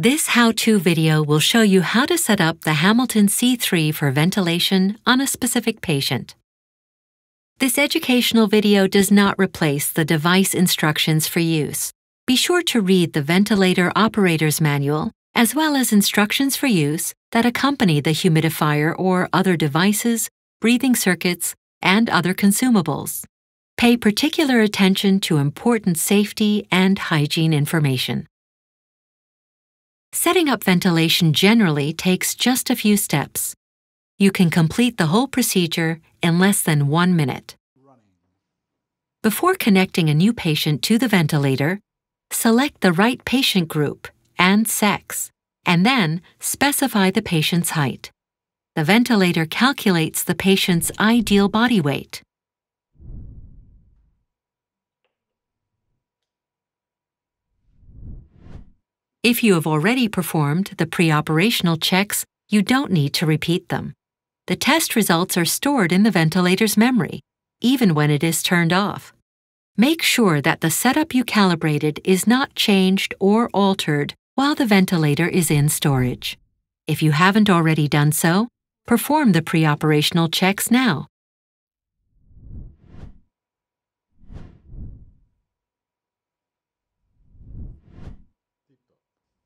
This how-to video will show you how to set up the Hamilton C3 for ventilation on a specific patient. This educational video does not replace the device instructions for use. Be sure to read the ventilator operator's manual, as well as instructions for use that accompany the humidifier or other devices, breathing circuits, and other consumables. Pay particular attention to important safety and hygiene information. Setting up ventilation generally takes just a few steps. You can complete the whole procedure in less than 1 minute. Before connecting a new patient to the ventilator, select the right patient group and sex, and then specify the patient's height. The ventilator calculates the patient's ideal body weight. If you have already performed the pre-operational checks, you don't need to repeat them. The test results are stored in the ventilator's memory, even when it is turned off. Make sure that the setup you calibrated is not changed or altered while the ventilator is in storage. If you haven't already done so, perform the pre-operational checks now.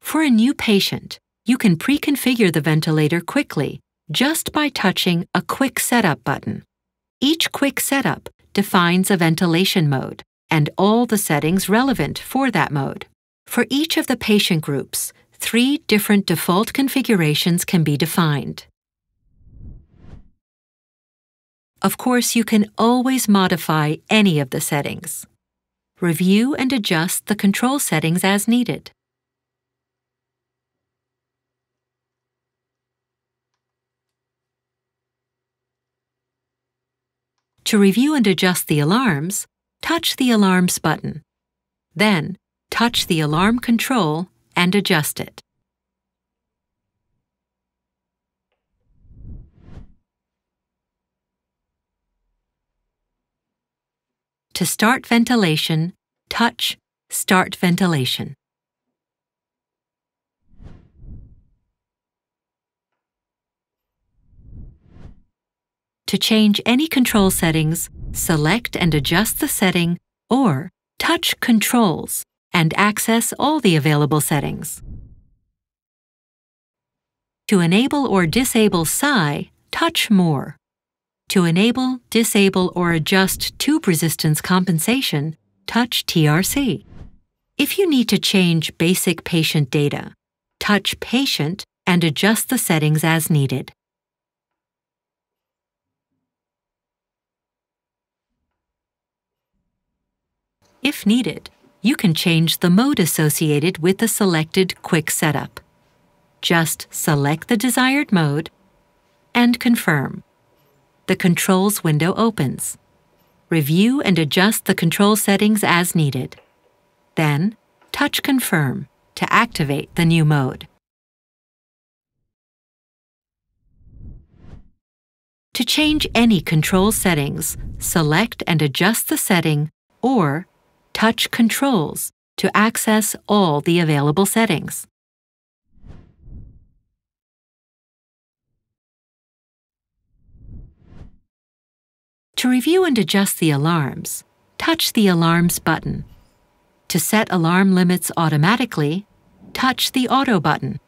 For a new patient, you can pre-configure the ventilator quickly just by touching a Quick Setup button. Each Quick Setup defines a ventilation mode and all the settings relevant for that mode. For each of the patient groups, 3 different default configurations can be defined. Of course, you can always modify any of the settings. Review and adjust the control settings as needed. To review and adjust the alarms, touch the Alarms button. Then, touch the alarm control and adjust it. To start ventilation, touch Start Ventilation. To change any control settings, select and adjust the setting or touch Controls and access all the available settings. To enable or disable PSI, touch More. To enable, disable, or adjust tube resistance compensation, touch TRC. If you need to change basic patient data, touch Patient and adjust the settings as needed. If needed, you can change the mode associated with the selected Quick Setup. Just select the desired mode and confirm. The Controls window opens. Review and adjust the control settings as needed. Then, touch Confirm to activate the new mode. To change any control settings, select and adjust the setting or touch Controls to access all the available settings. To review and adjust the alarms, touch the Alarms button. To set alarm limits automatically, touch the Auto button.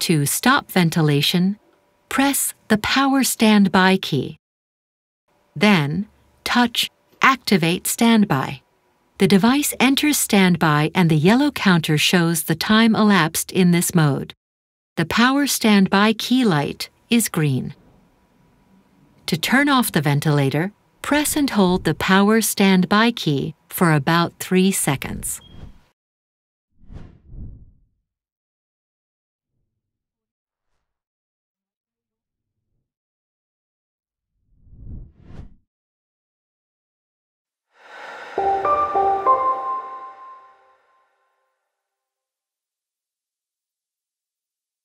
To stop ventilation, press the Power Standby key. Then, touch Activate Standby. The device enters standby and the yellow counter shows the time elapsed in this mode. The Power Standby key light is green. To turn off the ventilator, press and hold the Power Standby key for about 3 seconds.